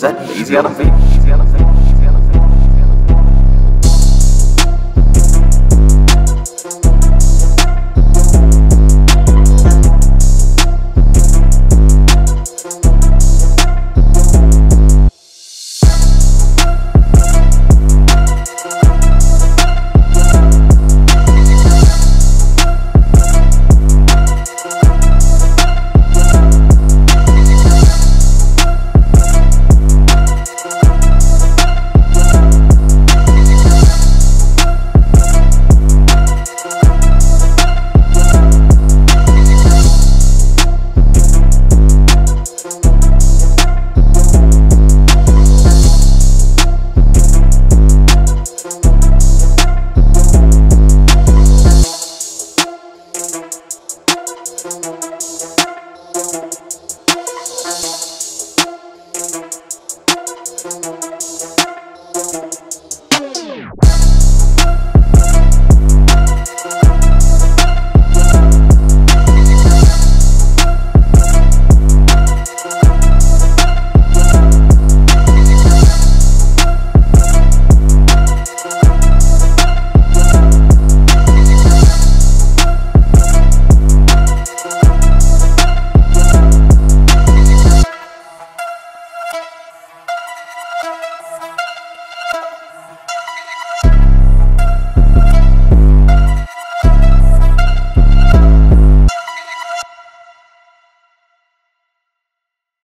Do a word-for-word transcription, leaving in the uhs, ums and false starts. Is that easy on the feet? Easy on the feet?